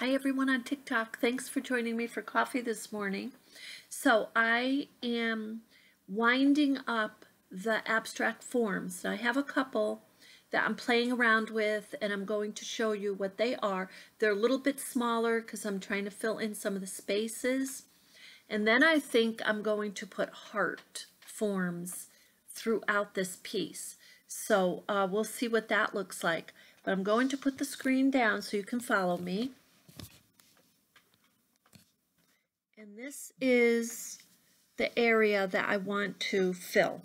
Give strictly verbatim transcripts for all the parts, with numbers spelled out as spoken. Hi everyone on TikTok. Thanks for joining me for coffee this morning. So I am winding up the abstract forms. Now I have a couple that I'm playing around with and I'm going to show you what they are. They're a little bit smaller because I'm trying to fill in some of the spaces. And then I think I'm going to put heart forms throughout this piece. So uh, we'll see what that looks like. But I'm going to put the screen down so you can follow me. And this is the area that I want to fill.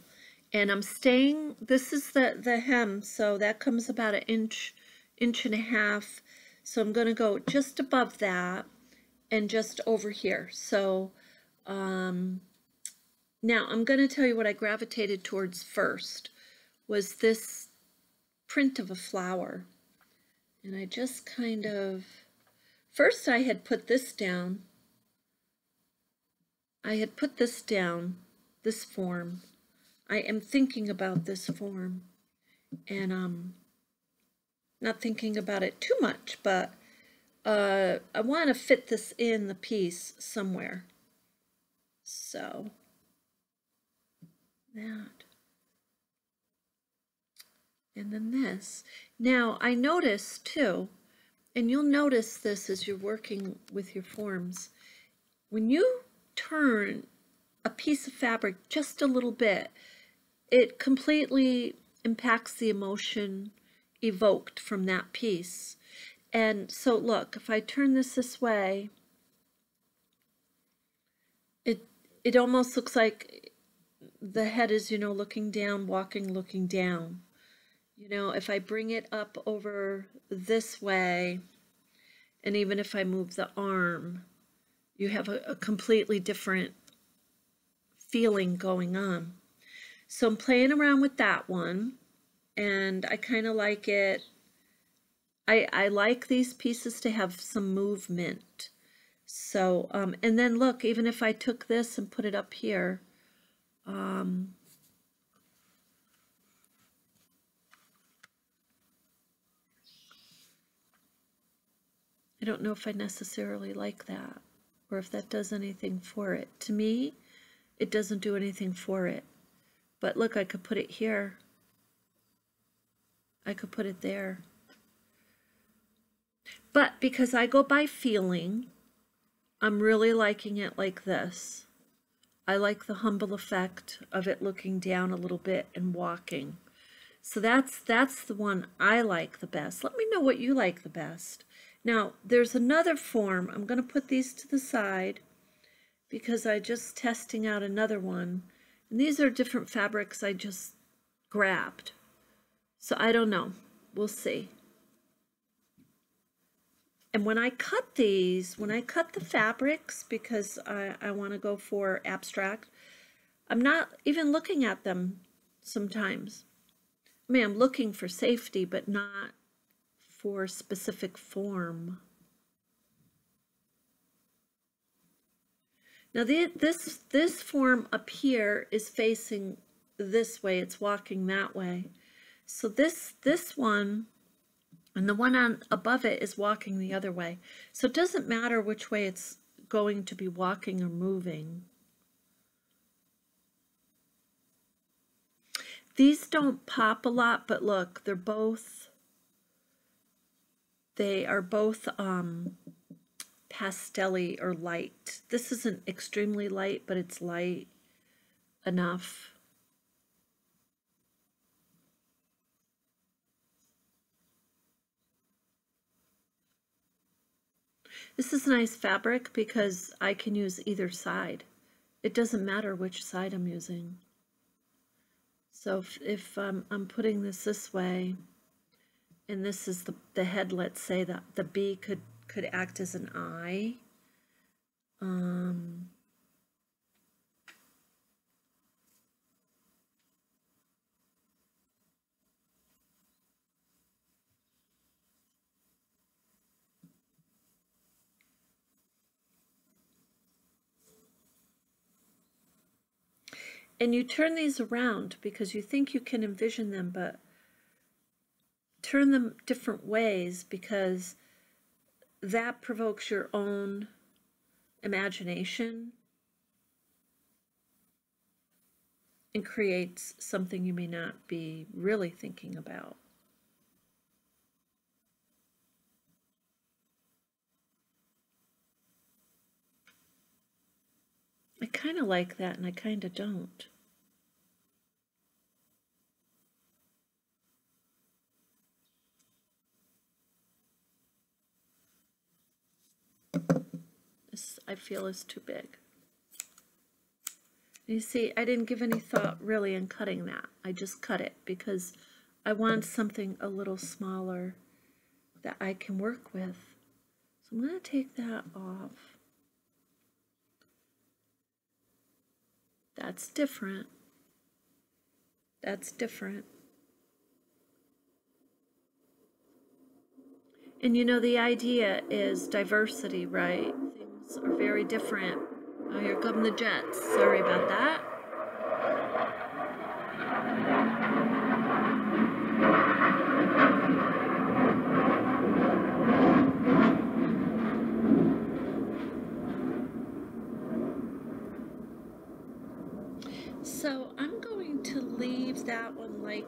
And I'm staying, this is the, the hem, so that comes about an inch, inch and a half. So I'm going to go just above that and just over here. So um, now I'm going to tell you what I gravitated towards first was this print of a flower. And I just kind of, first I had put this down. I had put this down, this form. I am thinking about this form and um, not thinking about it too much, but uh, I want to fit this in the piece somewhere. So that, and then this. Now I notice too, and you'll notice this as you're working with your forms, when you turn a piece of fabric just a little bit, it completely impacts the emotion evoked from that piece. And so look, if I turn this this way, it it almost looks like the head is, you know, looking down, walking, looking down. You know, if I bring it up over this way, and even if I move the arm, you have a, a completely different feeling going on. So I'm playing around with that one, and I kind of like it. I, I like these pieces to have some movement. So, um, and then look, even if I took this and put it up here, um, I don't know if I necessarily like that, or if that does anything for it. To me, it doesn't do anything for it. But look, I could put it here. I could put it there. But because I go by feeling, I'm really liking it like this. I like the humble effect of it looking down a little bit and walking. So that's, that's the one I like the best. Let me know what you like the best. Now, there's another form. I'm going to put these to the side because I just testing out another one. And these are different fabrics I just grabbed. So I don't know. We'll see. And when I cut these, when I cut the fabrics, because I, I want to go for abstract, I'm not even looking at them sometimes. I mean, I'm looking for safety, but not for specific form. Now the, this, this form up here is facing this way. It's walking that way. So this, this one and the one on above it is walking the other way. So it doesn't matter which way it's going to be walking or moving. These don't pop a lot, but look, they're both, they are both um, pastel-y or light. This isn't extremely light, but it's light enough. This is nice fabric because I can use either side. It doesn't matter which side I'm using. So if, if um, I'm putting this this way, and this is the, the head, let's say that the B could, could act as an eye. Um, and you turn these around because you think you can envision them, but turn them different ways because that provokes your own imagination and creates something you may not be really thinking about. I kind of like that, and I kind of don't. This, I feel, is too big. You see, I didn't give any thought really in cutting that. I just cut it because I want something a little smaller that I can work with. So I'm going to take that off. That's different. That's different. And you know, the idea is diversity, right? Things are very different. Oh, here come the jets. Sorry about that. So I'm going to leave that one like,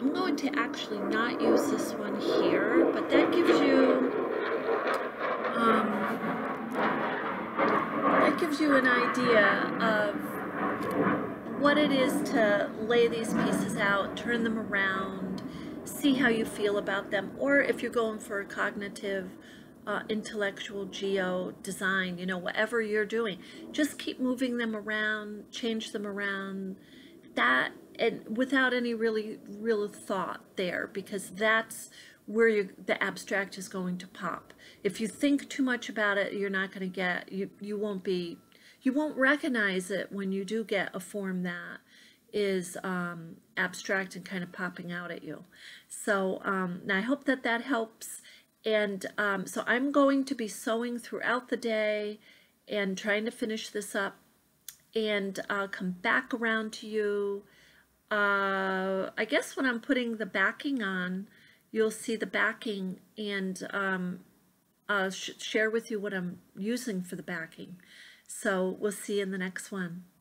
I'm going to actually not use this one here, but that gives you, um, that gives you an idea of what it is to lay these pieces out, turn them around, see how you feel about them, or if you're going for a cognitive Uh, intellectual geo design, you know, whatever you're doing, just keep moving them around, change them around, that, and without any really real thought there, because that's where you, the abstract is going to pop. If you think too much about it, you're not going to get, you, you won't be, you won't recognize it when you do get a form that is um, abstract and kind of popping out at you. So um, I hope that that helps. And um, so I'm going to be sewing throughout the day and trying to finish this up, and I'll come back around to you. Uh, I guess when I'm putting the backing on, you'll see the backing, and um, I'll sh share with you what I'm using for the backing. So we'll see you in the next one.